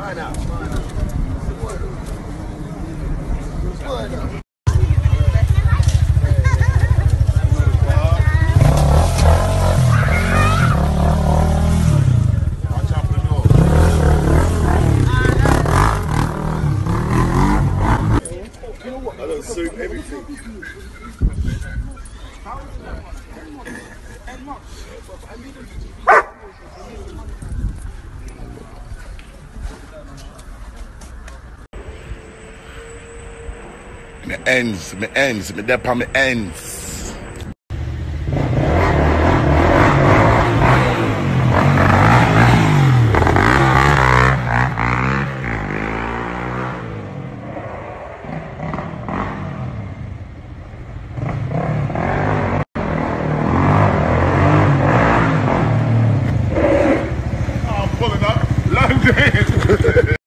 Why not? Me ends. I'm pulling up London.